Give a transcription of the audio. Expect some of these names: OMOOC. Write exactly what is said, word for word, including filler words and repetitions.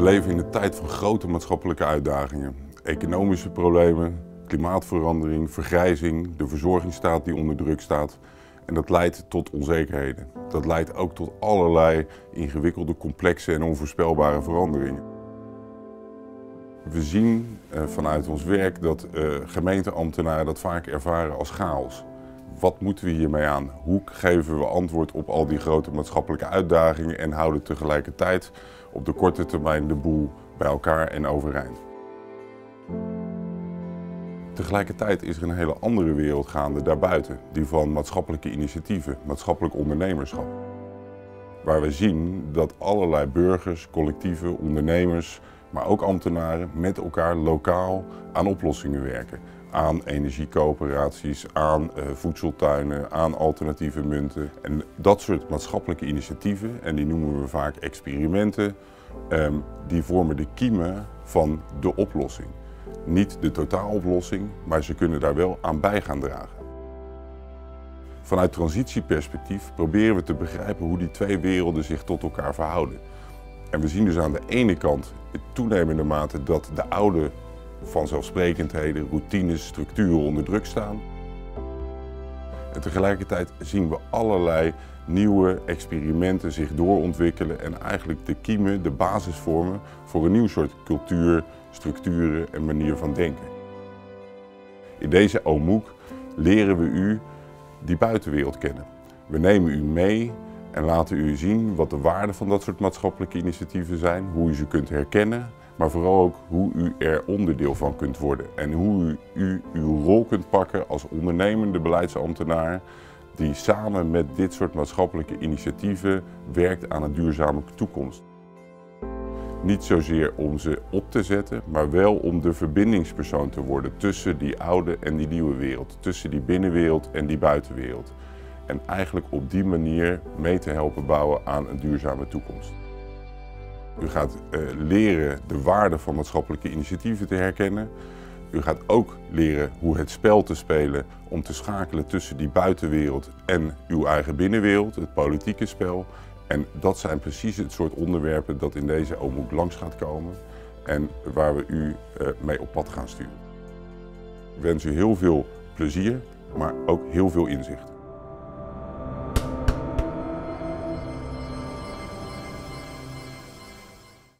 We leven in een tijd van grote maatschappelijke uitdagingen. Economische problemen, klimaatverandering, vergrijzing, de verzorgingsstaat die onder druk staat. En dat leidt tot onzekerheden. Dat leidt ook tot allerlei ingewikkelde, complexe en onvoorspelbare veranderingen. We zien vanuit ons werk dat gemeenteambtenaren dat vaak ervaren als chaos. Wat moeten we hiermee aan? Hoe geven we antwoord op al die grote maatschappelijke uitdagingen en houden tegelijkertijd op de korte termijn de boel bij elkaar en overeind? Tegelijkertijd is er een hele andere wereld gaande daarbuiten, die van maatschappelijke initiatieven, maatschappelijk ondernemerschap. Waar we zien dat allerlei burgers, collectieven, ondernemers, maar ook ambtenaren met elkaar lokaal aan oplossingen werken. Aan energiecoöperaties, aan uh, voedseltuinen, aan alternatieve munten. En dat soort maatschappelijke initiatieven, en die noemen we vaak experimenten, um, die vormen de kiemen van de oplossing. Niet de totaaloplossing, maar ze kunnen daar wel aan bij gaan dragen. Vanuit transitieperspectief proberen we te begrijpen hoe die twee werelden zich tot elkaar verhouden. En we zien dus aan de ene kant in toenemende mate dat de oude vanzelfsprekendheden, routines, structuren onder druk staan. En tegelijkertijd zien we allerlei nieuwe experimenten zich doorontwikkelen en eigenlijk de kiemen, de basis vormen voor een nieuw soort cultuur, structuren en manier van denken. In deze OMOOC leren we u die buitenwereld kennen. We nemen u mee en laten u zien wat de waarden van dat soort maatschappelijke initiatieven zijn, hoe u ze kunt herkennen, maar vooral ook hoe u er onderdeel van kunt worden en hoe u uw rol kunt pakken als ondernemende beleidsambtenaar die samen met dit soort maatschappelijke initiatieven werkt aan een duurzame toekomst. Niet zozeer om ze op te zetten, maar wel om de verbindingspersoon te worden tussen die oude en die nieuwe wereld, tussen die binnenwereld en die buitenwereld. En eigenlijk op die manier mee te helpen bouwen aan een duurzame toekomst. U gaat uh, leren de waarde van maatschappelijke initiatieven te herkennen. U gaat ook leren hoe het spel te spelen om te schakelen tussen die buitenwereld en uw eigen binnenwereld, het politieke spel. En dat zijn precies het soort onderwerpen dat in deze OMOOC langs gaat komen en waar we u uh, mee op pad gaan sturen. Ik wens u heel veel plezier, maar ook heel veel inzicht.